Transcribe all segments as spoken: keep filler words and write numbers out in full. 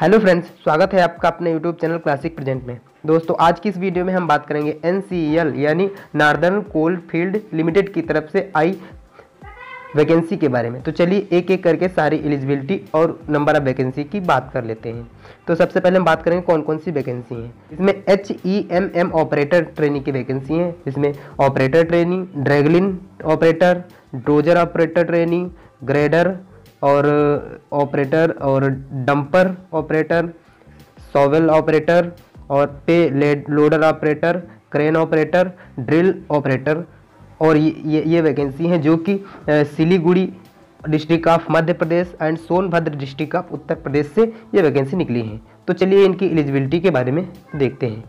Hello friends, स्वागत है आपका अपने यूट्यूब चैनल क्लासिक प्रेजेंट में। दोस्तों, आज की इस वीडियो में हम बात करेंगे एन सी एल यानी नॉर्दर्न कोलफील्ड लिमिटेड की तरफ से आई वैकेंसी के बारे में। तो चलिए एक एक करके सारी एलिजिबिलिटी और नंबर ऑफ वैकेंसी की बात कर लेते हैं। तो सबसे पहले हम बात करेंगे कौन कौन सी वैकेंसी हैं। इसमें H E M M operator trainee की वैकेंसी है, जिसमें operator trainee, dragline operator, dozer operator trainee, grader और ऑपरेटर और डंपर ऑपरेटर, सॉवेल ऑपरेटर और pay loader operator, crane operator, drill operator और ये ये वैकेंसी हैं जो कि Siliguri district of Madhya Pradesh and Sonbhadra district of Uttar Pradesh से ये वैकेंसी निकली है। तो चलिए इनकी एलिजिबिलिटी के बारे में देखते हैं।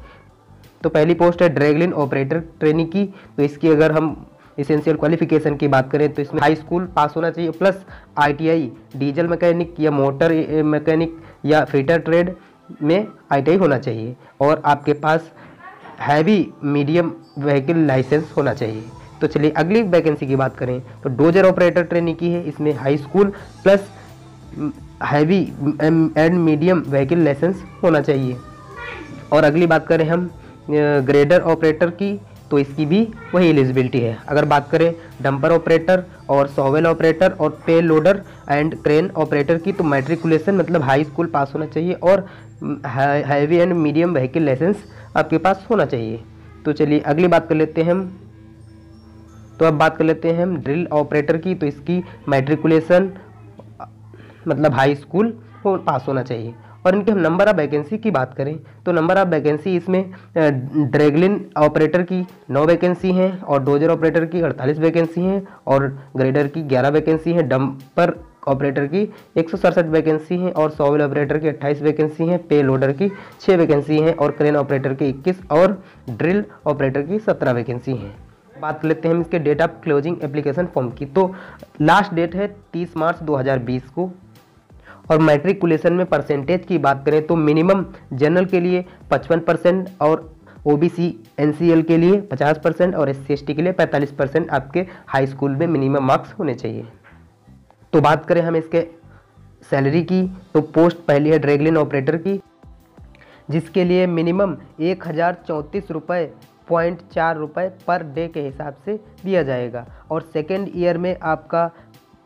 तो पहली पोस्ट है ड्रैगलिन ऑपरेटर ट्रेनी की। तो इसकी अगर हम एसेंशियल क्वालिफिकेशन की बात करें तो इसमें हाई स्कूल पास होना चाहिए plus I T I diesel mechanic या मोटर मैकेनिक या फिटर ट्रेड में आई टी आई होना चाहिए और आपके पास हैवी मीडियम व्हीकल लाइसेंस होना चाहिए। तो चलिए अगली वैकेंसी की बात करें तो डोजर ऑपरेटर ट्रेनी की है। इसमें high school plus heavy and medium vehicle licence होना चाहिए। और अगली बात करें हम ग्रेडर ऑपरेटर की, तो इसकी भी वही एलिजिबिलिटी है। अगर बात करें डंपर ऑपरेटर और सॉवेल ऑपरेटर और pay loader and crane operator की, तो मैट्रिकुलेशन मतलब हाई स्कूल पास होना चाहिए और heavy and medium vehicle licence आपके पास होना चाहिए। तो चलिए अगली बात कर लेते हैं हम। तो अब बात कर लेते हैं हम ड्रिल ऑपरेटर की। तो इसकी मैट्रिकुलेशन मतलब हाई स्कूल पास होना चाहिए। और इनके हम नंबर ऑफ वैकेंसी की बात करें तो नंबर ऑफ वैकेंसी इसमें ड्रैगलिन ऑपरेटर की नौ वैकेंसी हैं और डोजर ऑपरेटर की अड़तालीस वैकेंसी हैं और ग्रेडर की ग्यारह वैकेंसी हैं, डंपर ऑपरेटर की एक सौ सड़सठ वैकेंसी हैं और सॉवेल ऑपरेटर की अट्ठाईस वैकेंसी हैं, पे लोडर की छः वैकेंसी हैं और क्रेन ऑपरेटर की इक्कीस और ड्रिल ऑपरेटर की सत्रह वैकेंसी हैं। बात कर लेते हैं हम इसके date of closing application form की। तो लास्ट डेट है तीस मार्च दो हज़ार बीस को। और मैट्रिकुलेशन में परसेंटेज की बात करें तो मिनिमम जनरल के लिए पचपन परसेंट और O B C N C L के लिए पचास परसेंट और एस सी एस टी के लिए पैंतालीस परसेंट आपके हाई स्कूल में मिनिमम मार्क्स होने चाहिए। तो बात करें हम इसके सैलरी की, तो पोस्ट पहली है ड्रैगलिन ऑपरेटर की, जिसके लिए मिनिमम एक हज़ार चौंतीस रुपये पॉइंट चार रुपये पर डे के हिसाब से दिया जाएगा और सेकेंड ईयर में आपका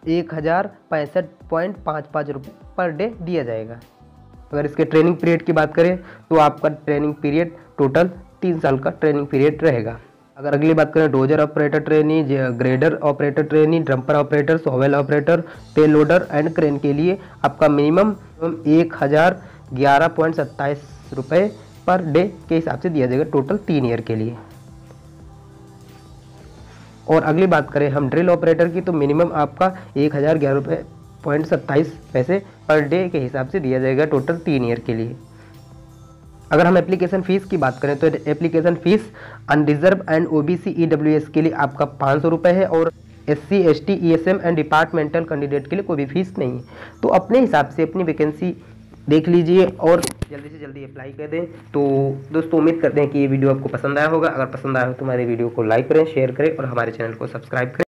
एक हज़ार पैंसठ पॉइंट पाँच पाँच रुपये पर डे दिया जाएगा। अगर इसके ट्रेनिंग पीरियड की बात करें तो आपका ट्रेनिंग पीरियड टोटल तीन साल का ट्रेनिंग पीरियड रहेगा। अगर अगली बात करें dozer operator trainee, grader operator trainee, dumper operator, shovel operator, pay loader and crane के लिए आपका मिनिमम एक हज़ार ग्यारह पॉइंट सत्ताईस रुपये पर डे के हिसाब से दिया जाएगा टोटल तीन ईयर के लिए। और अगली बात करें हम ड्रिल ऑपरेटर की, तो मिनिमम आपका एक हज़ार ग्यारह रुपये पॉइंट सत्ताईस पैसे पर डे के हिसाब से दिया जाएगा टोटल तीन ईयर के लिए। अगर हम एप्लीकेशन फ़ीस की बात करें तो application fees unreserved and O B C E W S के लिए आपका पाँच सौ रुपये है और S C S T E S M and departmental candidate के लिए कोई भी फीस नहीं है। तो अपने हिसाब से अपनी वैकेंसी देख लीजिए और जल्दी से जल्दी अप्लाई कर दें। तो दोस्तों, उम्मीद करते हैं कि ये वीडियो आपको पसंद आया होगा। अगर पसंद आया हो तो हमारे वीडियो को लाइक करें, शेयर करें और हमारे चैनल को सब्सक्राइब करें।